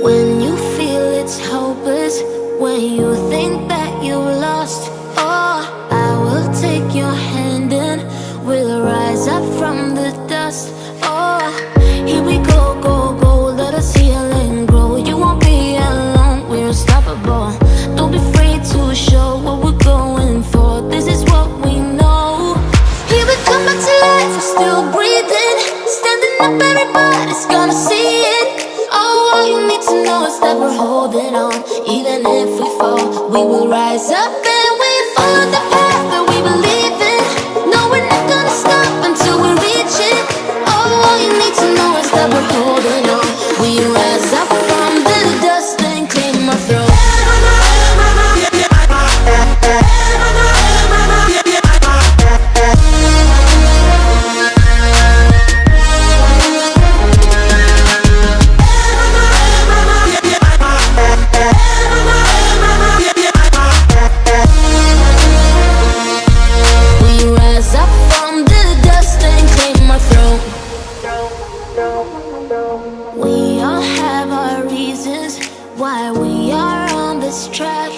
When you feel it's hopeless, when you think that you lost all, I will take your hand and we'll rise up from the dust. Oh, here we go, go, go, let us heal and grow. You won't be alone, we're unstoppable. Don't be afraid to show what we're going for. This is what we know. Here we come back to life, we're still breathing, standing up, everybody's gonna see it. All you need to know is that we're holding on. Even if we fall, we will rise up and we follow the path that we believe in. No, we're not gonna stop until we reach it. All you need to know is that we're holding on. We rise up from the dust and clean my throat. Why we are on this track.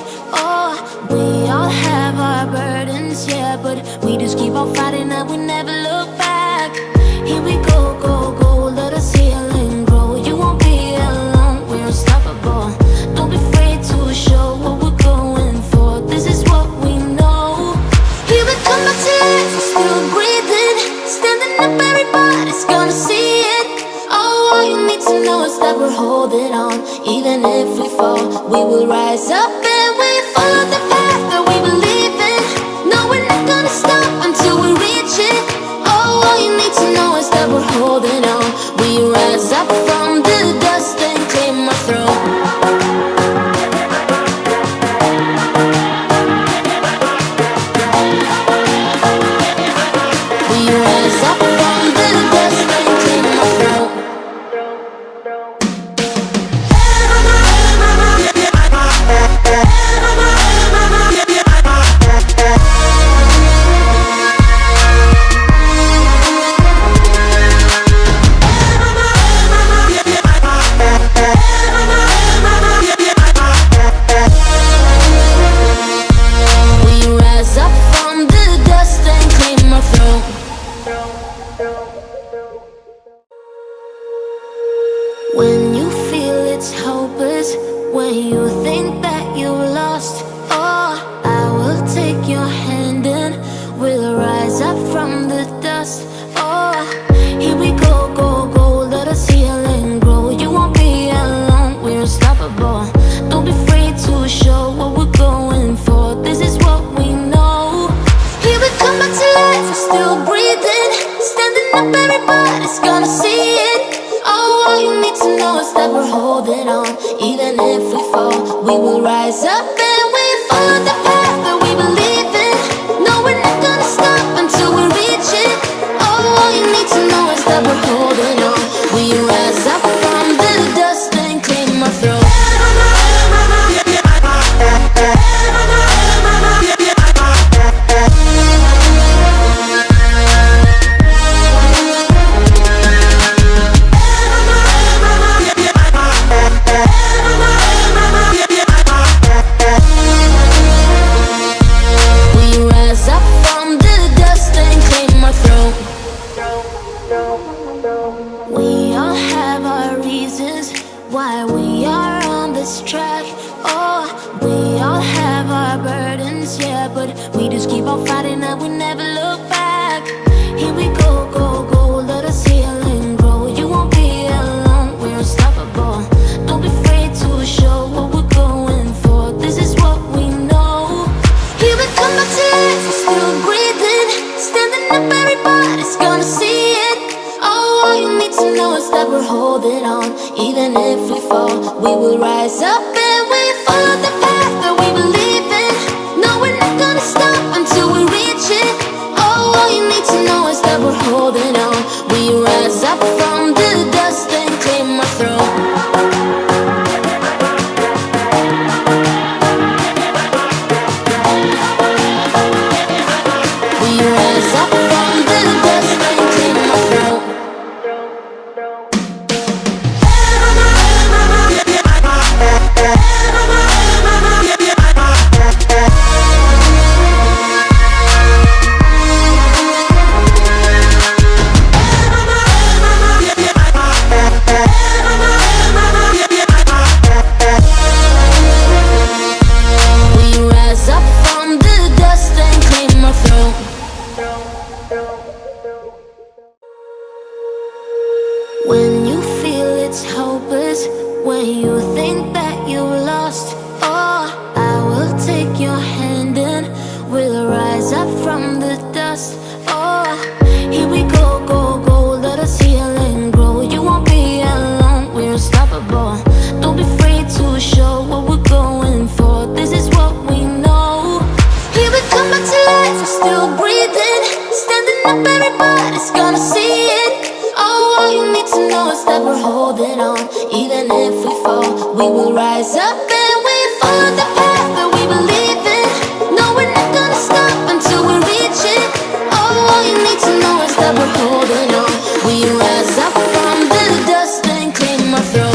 Oh, we all have our burdens, yeah, but we just keep on fighting and we never look back. Here we go, go, go, let us heal and grow. You won't be alone, we're unstoppable. Don't be afraid to show what we're going for. This is what we know. Here we come back to life, we're still breathing, standing up, everybody's gonna see it. All you need to know is that we're holding on. Even if we fall, we will rise up and we follow the path that we believe in. No, we're not gonna stop until we reach it. Oh, all you need to know is that we're holding on. We rise up from the dust and claim our throne. When you feel it's hopeless, when you think that you lost all, I will take your hand and we'll rise up from the dust. Oh, here we go, go, go, let us heal and grow. You won't be alone, we're unstoppable. Don't be afraid to show what we're going for. This is what we know. Here we come back to life, we're still breathing, standing up, everybody's gonna see it. All you need to know is that we're holding on. Even if we fall, we will rise up and we follow the path that we believe in. No, we're not gonna stop until we reach it. Oh, all you need to know is that we're holding on. We rise up from the dust and clean my throat. Why we are on this track. Oh, we all have our burdens, yeah, but we just keep on fighting and we never look back. Here we go, go, go, let us heal and grow. You won't be alone, we're unstoppable. Don't be afraid to show what we're going for. This is what we know. Here we come back to life, we're still breathing, standing up, everybody's gonna see it. All you need to know is that we're holding on. Even if we fall, we will rise up and we follow the path that we believe in. No, we're not gonna stop until we reach it. Oh, all you need to know is that we're holding on. We rise up from the dust and claim our throne. holding on. Even if we fall, we will rise up and we follow the path that we believe in. No, we're not gonna stop until we reach it. Oh, all you need to know is that we're holding on. We rise up from the dust and claim our throne.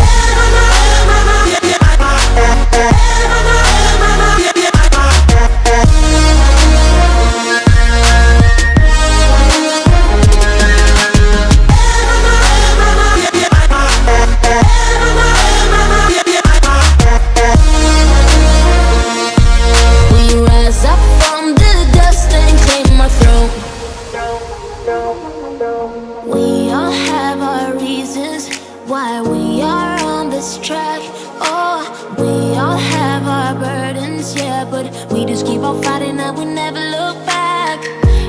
Why we are on this track. Oh, we all have our burdens, yeah, but we just keep on fighting and we never look back.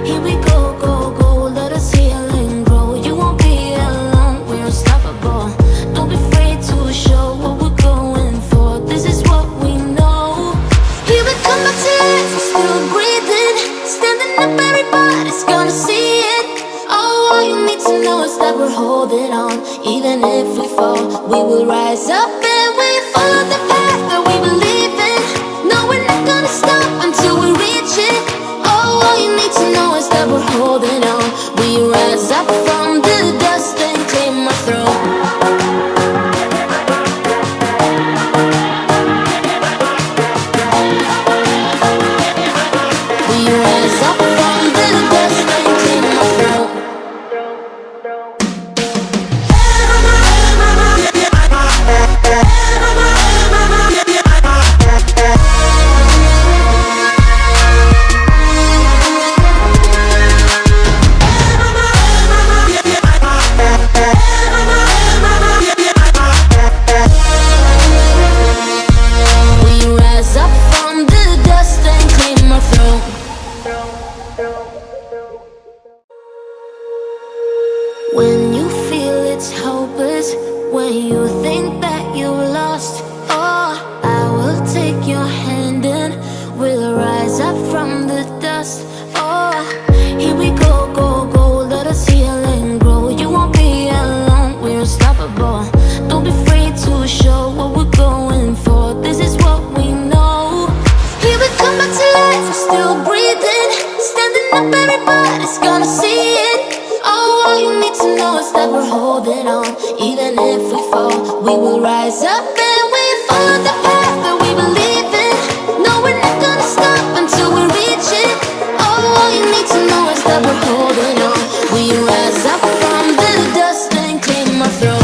Here we go, go, go, let us heal and grow. You won't be alone, we're unstoppable. Don't be afraid to show what we're going for. This is what we know. Here we come, my tears, we're still breathing. Standing up, everybody's gonna see it. Oh, all you need to know is that we're holding on. Even if we fall, we will rise up and we follow the path that we believe in. No, we're not gonna stop until we reach it. Oh, all you need to know is that we're holding on. We rise up from the dust and claim our throne. When you feel it's hopeless, when you think that you've lost, oh, I will take your hand and we'll rise up from the dust. Oh, here we go, go, go, let us heal and grow. You won't be alone, we're unstoppable. Don't be afraid to show what we're going for. This is what we know. Here we come back to life, we're still breathing. Standing up, everybody's gonna see it. All you need to know is that we're holding on. Even if we fall, we will rise up and we follow the path that we believe in. No, we're not gonna stop until we reach it. Oh, all you need to know is that we're holding on. We rise up from the dust and claim our throne.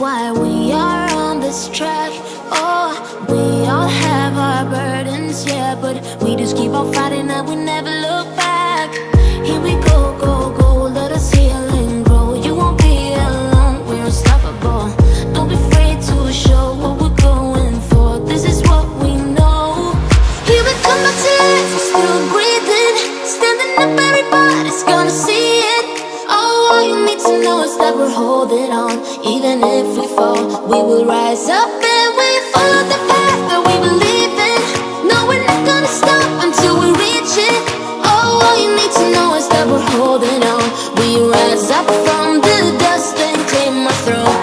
Why we are on this track. Oh, we all have our burdens, yeah, but we just keep on fighting and we never look back. Here we go, go, go, let us heal and grow. You won't be alone, we're unstoppable. Don't be afraid to show what we're going for. This is what we know. Here we come, my tears, we're still breathing. Standing up, everybody's gonna see it. Oh, all you need to know is that we're holding on. Even if we fall, we will rise up and we follow the path that we believe in. No, we're not gonna stop until we reach it. Oh, all you need to know is that we're holding on. We rise up from the dust and claim our throne.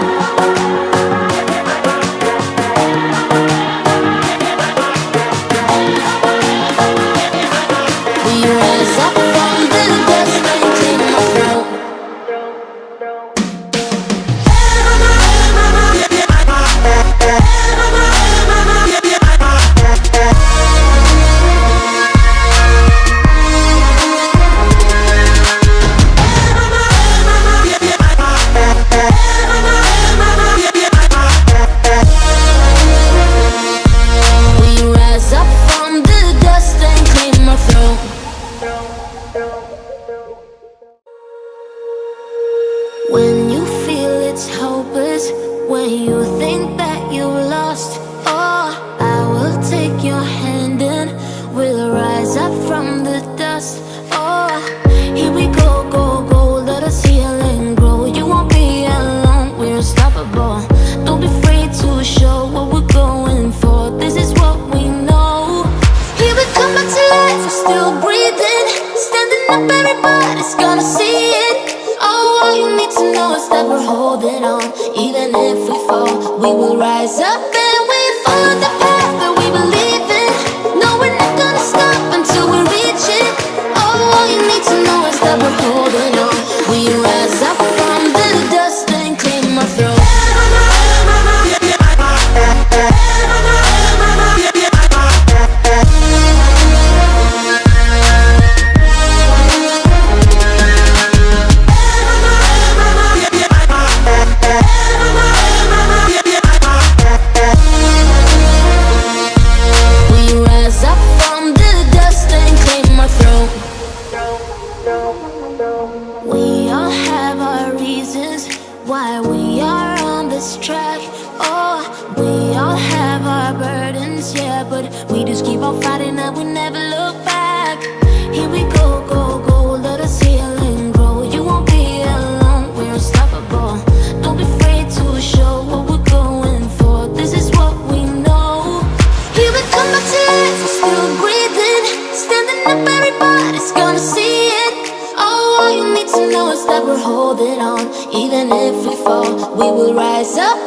Even if we fall, we will rise up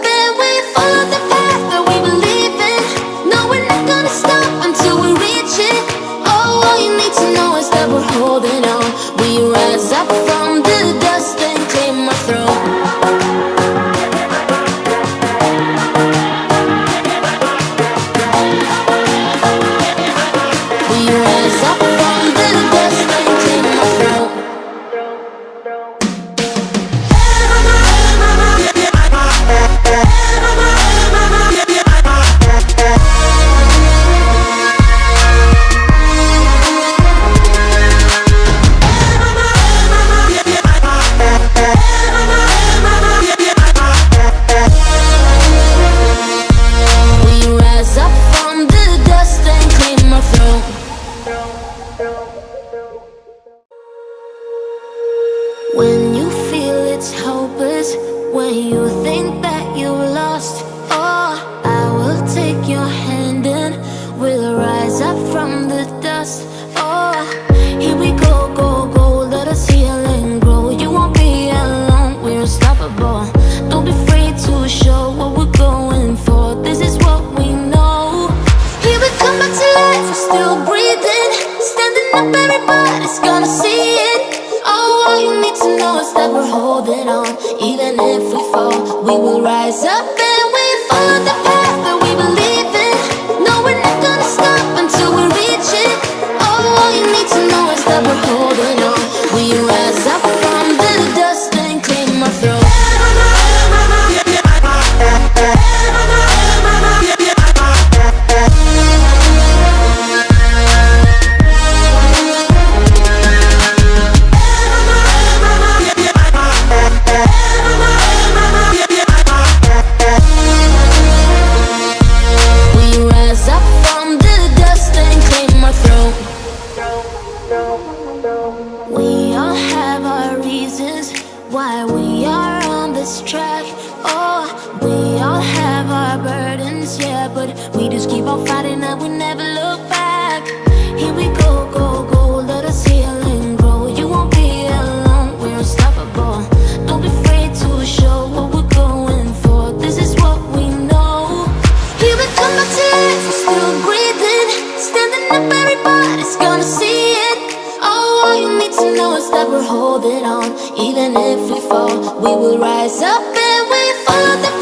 and we follow the